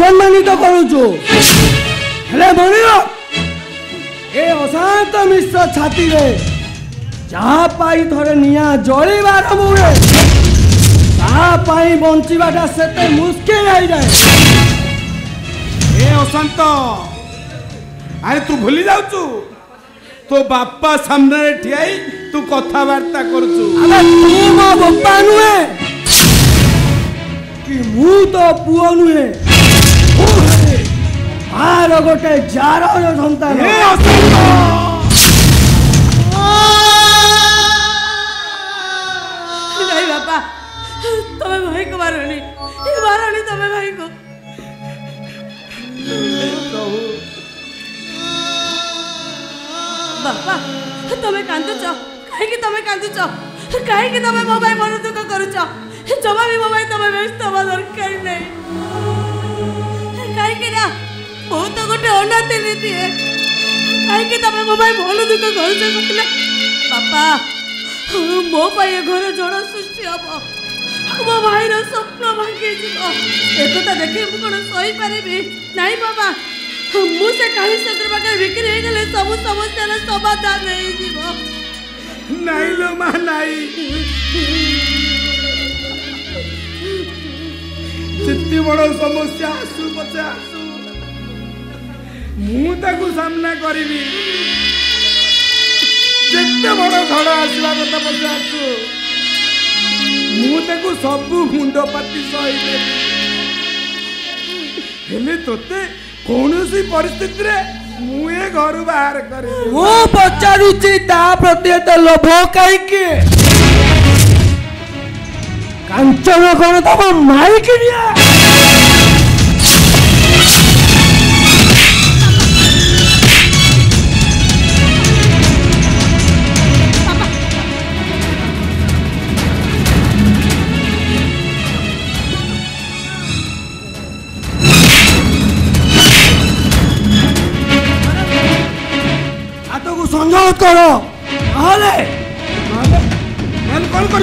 सम्मानित करूचु ए अशांत मिश्र छाती रे जहाँ पाई थोड़े निया जलिबार मुहे बंचाटा से मुश्किल आई जाए। ए अशांत अरे तू भूली जाऊचु तो बापा सामने ठिया तू कथा वार्ता करूचु तू मो बापा नुहे कि मु तो पुओ नुहे गोटे जार सन्तान बापा तमे भाई को मारनी मारनी तमे भाई को बापा तमे कांदुच काहे कि तमे कांदुच काहे कि तमे मो भाई मन दुख करूच जमा भी मो भाई तमे व्यस्त होवा दरकार नहीं काहे कि ना बहुत गोटे अनाथ नीति है कहीं तुम मो भाई भल दुख घर कहना बापा मो घर जड़ सृष्टि हम मो भाई स्वप्न भांगी एकता देखे मुझे सही पारि नाई बाबा मुझे कहीं पाखे बिक्री होगले सब समस्या समाधान नाई लो माँ नाई जितनी बड़ समस्या आसू पचे आसू सामना करी जिते बड़ झड़ आसवा कथा पचा मुझे सब मुंड पाती सही तोते कौन सी परिस्थिति मुझे घर बाहर करे वो पचारूची ता प्रति लोभ कहीं कांचन कौन तब माई कि करो आले मन कॉल कर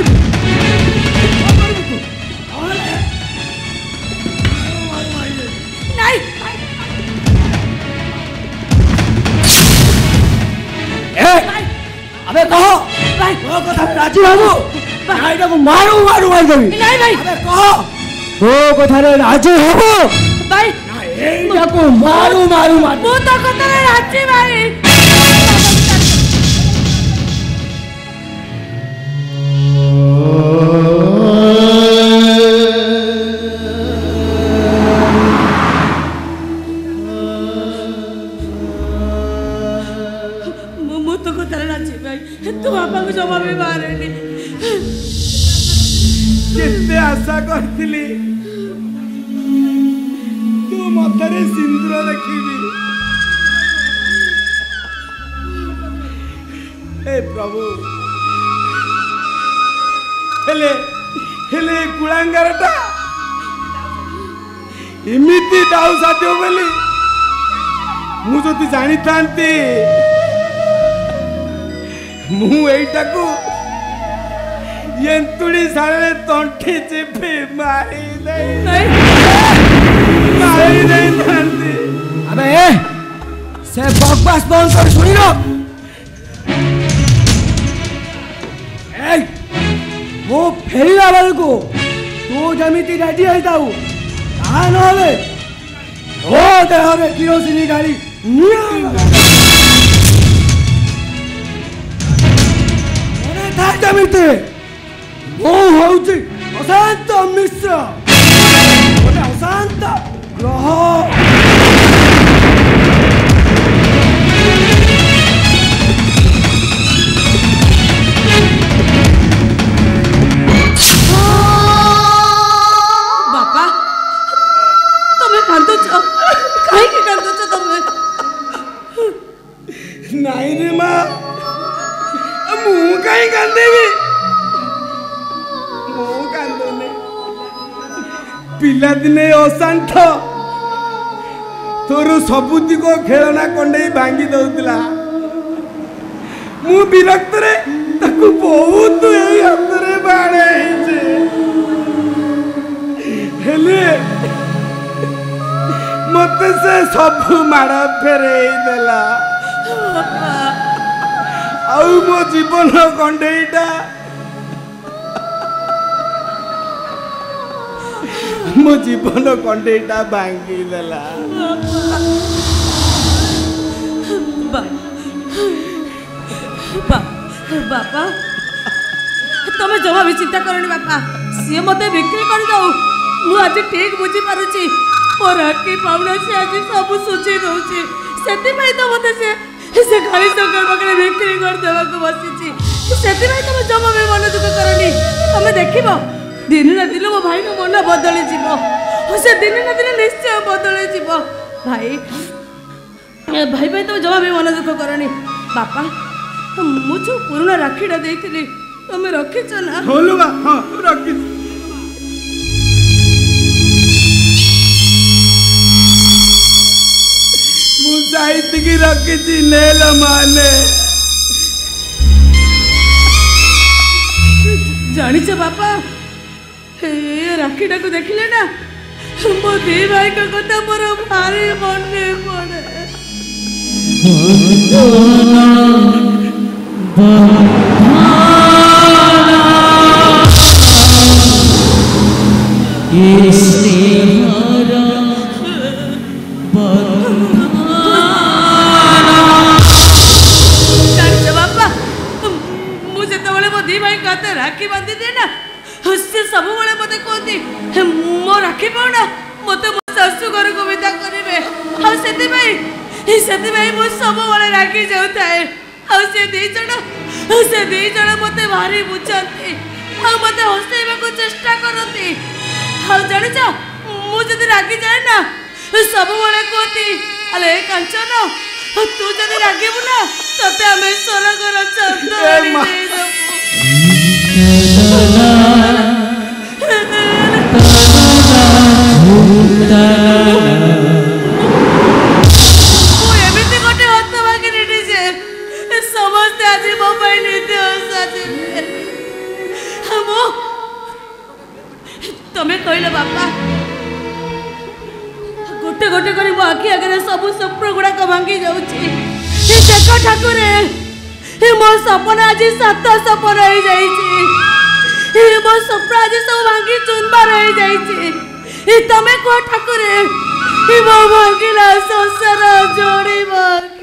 आले नहीं ए अबे कहो भाई वो कथा राजी बाबू भाई को मारू मारू मार देबी नहीं भाई अबे कहो वो कथा रे राजी होबो भाई एटा को मारू मारू मार वो तो कथा रे राजी भाई गाड़ी ସେମିତି ମୁଁ ହଉଛି ଅଶାନ୍ତ ମିଶ୍ର। ଗୋଟେ ଅଶାନ୍ତ ଗ୍ରହ बापा तुम्हें कांदो छो तुम्हें नहीं रे मां कहीं कांदेवी पिलादिने अशांत तोर सबुतिक खेलना कंडे भांगी दौला मु विरक्त बहुत हाथ में बाड़े मत से सब माड़ फेरई देला आउ मो जीवन कंडेटा मो जीवन कंडेटा भांगी देला बापा तुम्हें जमा भी चिंता करनी बापा सी मत बिक्री कर दऊ मु आज ठीक बुझी पारुची मोर हकी पावना से आज सब सुझी दौची तो मत से इसे खाली संकर बकरे बिक्री कर देवा को बसीची सेति भाई तुम जमा में मन दुख करनी हमें देखिबो दिन ना दिन मो भाई नो मन बदले जीवो हो से दिन ना दिन निश्चय बदले जीवो भाई ए भाई भाई तुम जमा में मन दुख करनी पापा मु जो पुराना राखीडा देइथिली तुम रखी चला होलवा हां रखी की रखी नेल माने जानी चे बापा राखी को देखिले ना मो दी भाई का कथा मोर भारी मन पड़े राखी बांधी दे ना उससे सब बड़े मत कहती मो राखी पाऊना मत मो सासू घर को विदा करेबे आ सेति भाई मो सब बड़े राखी जाउता है आ से दी जण मते भारी बुझाती आ मते हसैबा को चेष्टा करती आ जाने जा मो जदी राखी जाए ना सब बड़े कहती अले कांचन तू जदी राखीबो ना तते हमें सोना घर चंदन दे दो तमें कहल बापा गोटे गोटे कर आखि आगे सब स्वप्न गुड़ाक भांगी जाऊँ ठाकुर मो सपना आज सात सपन हो जाए मो सपना आज सब भांगी चुनबार हो जाए तमें कह ठाकुर मो भांगा संसार जोड़।